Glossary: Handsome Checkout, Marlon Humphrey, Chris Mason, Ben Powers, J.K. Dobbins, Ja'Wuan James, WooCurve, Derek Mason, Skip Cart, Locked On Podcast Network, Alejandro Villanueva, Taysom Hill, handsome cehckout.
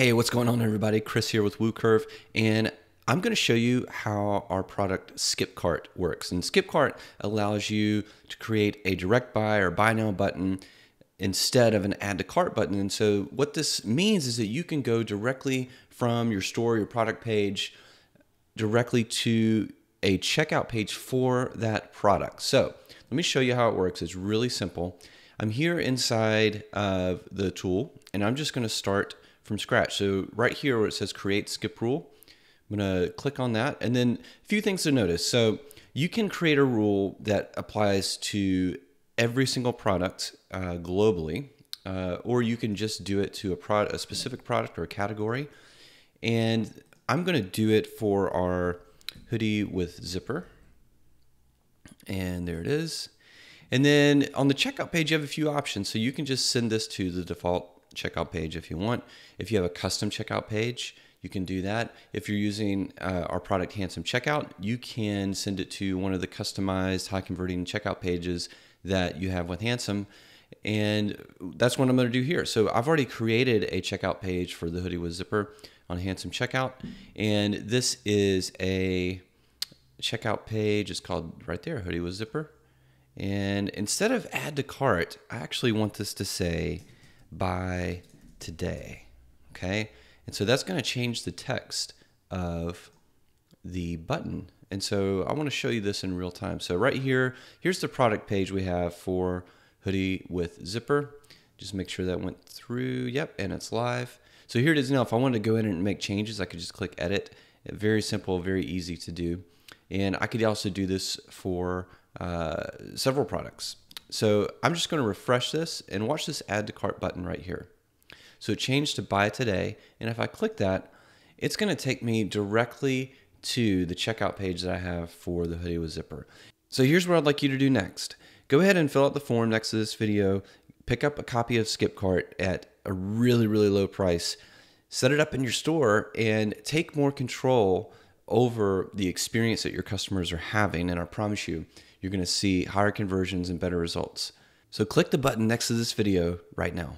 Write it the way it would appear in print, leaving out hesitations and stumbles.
Hey, what's going on everybody? Chris here with WooCurve, and I'm going to show you how our product Skip Cart works. And Skip Cart allows you to create a direct buy or buy now button instead of an add to cart button. And so what this means is that you can go directly from your store, your product page, directly to a checkout page for that product. So let me show you how it works. It's really simple. I'm here inside of the tool, and I'm just going to start from scratch. So right here where it says create skip rule, I'm going to click on that. And then a few things to notice. So you can create a rule that applies to every single product globally, or you can just do it to a specific product or a category. And I'm going to do it for our hoodie with zipper. And there it is. And then on the checkout page, you have a few options. So you can just send this to the default checkout page if you want. If you have a custom checkout page, you can do that. If you're using our product Handsome Checkout, you can send it to one of the customized high converting checkout pages that you have with Handsome. And that's what I'm going to do here. So I've already created a checkout page for the hoodie with zipper on Handsome Checkout. And this is a checkout page. It's called right there, hoodie with zipper. And instead of add to cart, I actually want this to say by today. Okay. And so that's going to change the text of the button. And so I want to show you this in real time. So right here, here's the product page we have for hoodie with zipper. Just make sure that went through. Yep. And it's live. So here it is now. If I wanted to go in and make changes, I could just click edit. Very simple, very easy to do. And I could also do this for several products. So I'm just going to refresh this and watch this add to cart button right here. So it changed to buy today. And if I click that, it's going to take me directly to the checkout page that I have for the hoodie with zipper. So here's what I'd like you to do next. Go ahead and fill out the form next to this video, pick up a copy of Skip Cart at a really, really low price, set it up in your store and take more control over the experience that your customers are having. And I promise you, you're going to see higher conversions and better results. So click the button next to this video right now.